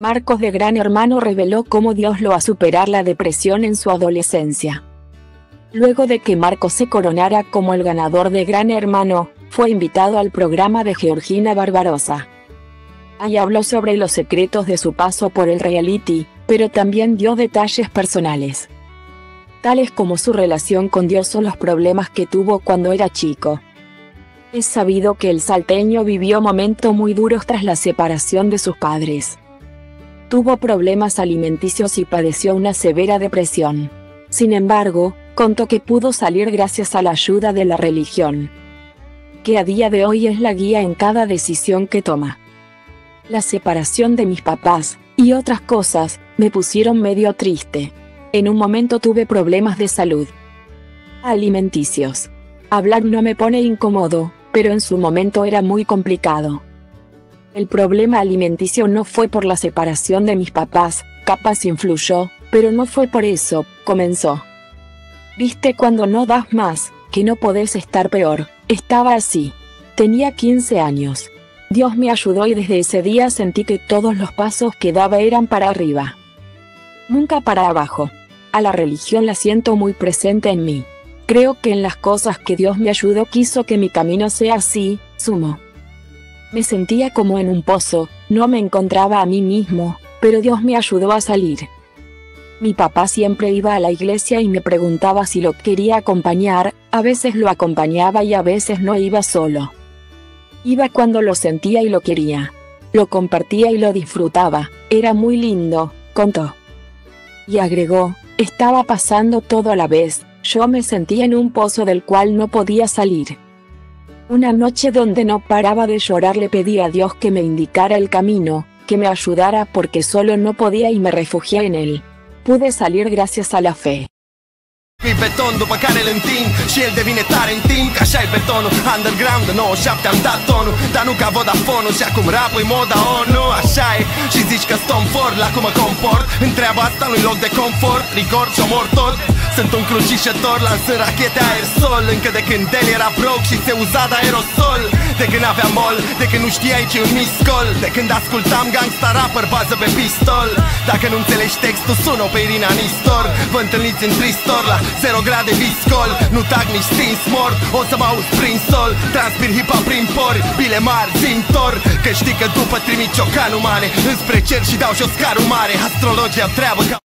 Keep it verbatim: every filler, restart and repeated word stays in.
Marcos de Gran Hermano reveló cómo Dios lo a superar la depresión en su adolescencia. Luego de que Marcos se coronara como el ganador de Gran Hermano, fue invitado al programa de Georgina Barbarossa. Ahí habló sobre los secretos de su paso por el reality, pero también dio detalles personales, tales como su relación con Dios o los problemas que tuvo cuando era chico. Es sabido que el salteño vivió momentos muy duros tras la separación de sus padres. Tuvo problemas alimenticios y padeció una severa depresión. Sin embargo, contó que pudo salir gracias a la ayuda de la religión, que a día de hoy es la guía en cada decisión que toma. La separación de mis papás, y otras cosas, me pusieron medio triste. En un momento tuve problemas de salud alimenticios. Hablar no me pone incómodo, pero en su momento era muy complicado. El problema alimenticio no fue por la separación de mis papás, capaz influyó, pero no fue por eso, comenzó. Viste cuando no das más, que no podés estar peor, estaba así. Tenía quince años. Dios me ayudó y desde ese día sentí que todos los pasos que daba eran para arriba, nunca para abajo. A la religión la siento muy presente en mí. Creo que en las cosas que Dios me ayudó quiso que mi camino sea así, sumo. Me sentía como en un pozo, no me encontraba a mí mismo, pero Dios me ayudó a salir. Mi papá siempre iba a la iglesia y me preguntaba si lo quería acompañar, a veces lo acompañaba y a veces no iba solo. Iba cuando lo sentía y lo quería. Lo compartía y lo disfrutaba, era muy lindo, contó. Y agregó, estaba pasando todo a la vez, yo me sentía en un pozo del cual no podía salir. Una noche donde no paraba de llorar le pedí a Dios que me indicara el camino, que me ayudara porque solo no podía y me refugié en él. Pude salir gracias a la fe. Il beton după care îl întind și el devine tare în timp, că așa e betonul underground, de nouăzeci și șapte am dat tonul, dar nu ca Vodafone-ul și acum rap-ul e moda, oh nu, așa e. Și zici că-s Tom Ford, la cum mă comport, întreaba asta nu-i loc de confort, rigor și omor tot. Sunt un crucișător, lansând rachete aersol, încă de când el era broke și se uza de aerosol. De când aveam mol, de când nu știai ce un miscol, de când ascultam gangsta rapper, bază pe pistol. Dacă nu înțelegi textul, sună-o pe Irina Nistor. Vă întâlniți în Tristor la zero grade viscol. Nu tag nici stins mort, o să mă auzi prin sol. Transpir hip-hop prin pori, bile mari, zintor. Că știi că după trimit ciocanul mare înspre cer și dau și Oscarul mare. Astrologia-mi treabă ca...